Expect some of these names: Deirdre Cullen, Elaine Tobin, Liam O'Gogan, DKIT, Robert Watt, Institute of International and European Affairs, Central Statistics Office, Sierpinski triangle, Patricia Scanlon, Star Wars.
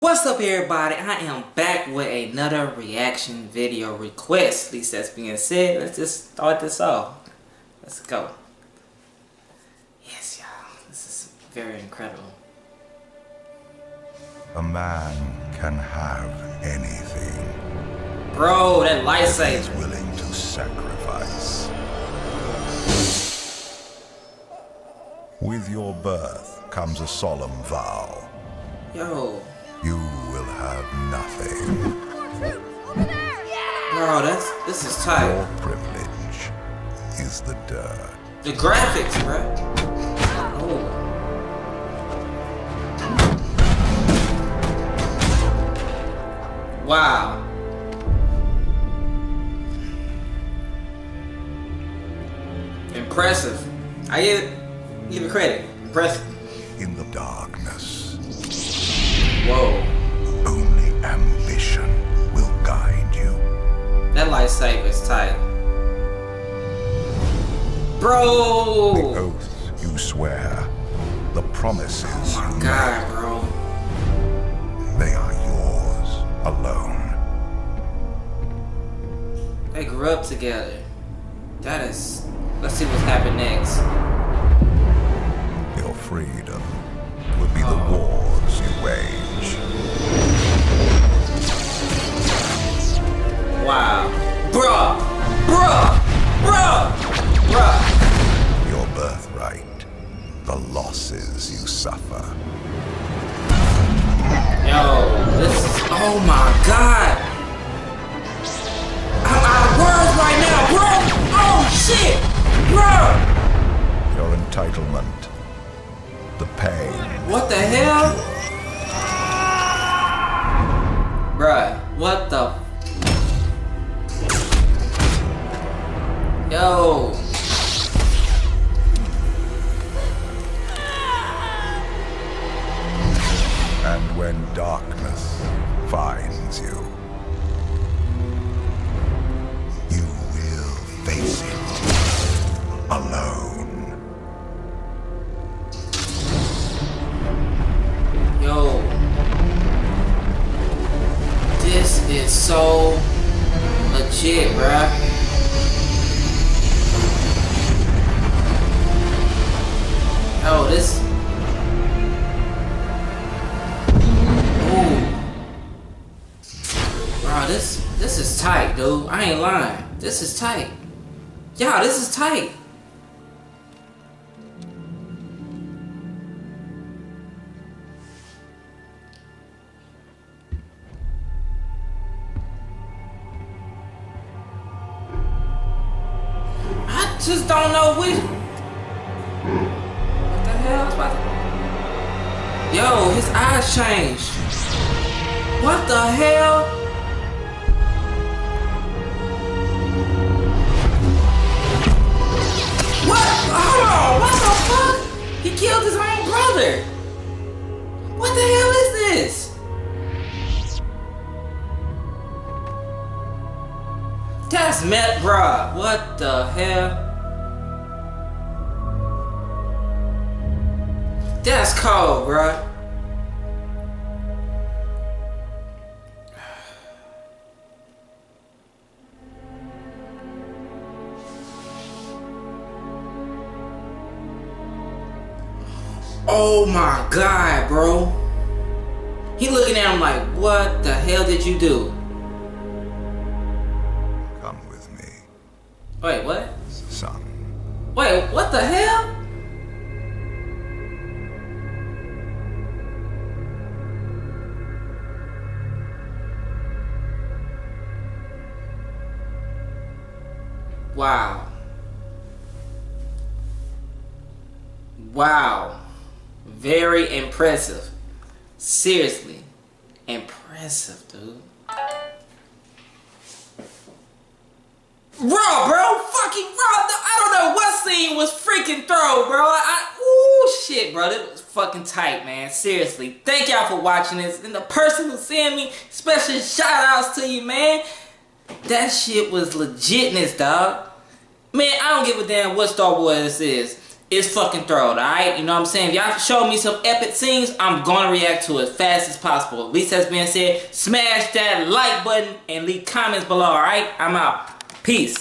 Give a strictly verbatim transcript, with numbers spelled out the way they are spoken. What's up, everybody? I am back with another reaction video request. At least that's being said. Let's just start this off. Let's go. Yes, y'all. This is very incredible. A man can have anything. Bro, that lightsaber. He's willing to sacrifice. With your birth comes a solemn vow. Yo. You will have nothing. Over there. Yeah. Bro, that's this is tight. Your privilege is the dirt. The graphics, bro. Oh. Wow. Impressive. I give it give it credit. Impressive. In the darkness. Whoa. Only ambition will guide you. That lightsaber is tight. Bro! The oath you swear, the promises you make. Oh my God, bro. They are yours alone. They grew up together. That is... Let's see what's happened next. Your freedom will be oh. the wars you wage. Wow. Bruh! Bruh! Bruh! Bruh! Your birthright. The losses you suffer. Yo, this is... Oh my God! I'm out of words right now, bro! Oh shit! Bro! Your entitlement. The pain. What the hell? Bruh, what the... Yo! And when darkness finds you, you will face it alone. Yo! This is so legit, bruh. Oh, this. Ooh. Bro, this this is tight, dude. I ain't lying. This is tight. Y'all, this is tight. I just don't know which. Yo, his eyes changed. What the hell? What? Hold on, what the fuck? He killed his own brother. What the hell is this? That's Matt, bruh. What the hell? That's cold, bruh. Oh my God, bro. He looking at him like, what the hell did you do? Come with me. Wait, what? Son. Wait, what the hell? Wow. Wow. Very impressive. Seriously. Impressive, dude. Bro, bro. Fucking bro. I don't know what scene was freaking thrown, bro. I, ooh, shit, bro. That was fucking tight, man. Seriously. Thank y'all for watching this. And the person who's seeing me, special shout-outs to you, man. That shit was legitness, dog. Man, I don't give a damn what Star Wars this is. is fucking thrilled, alright? You know what I'm saying? If y'all show me some epic scenes, I'm gonna react to it as fast as possible. At least that's being said, smash that like button and leave comments below, alright? I'm out. Peace.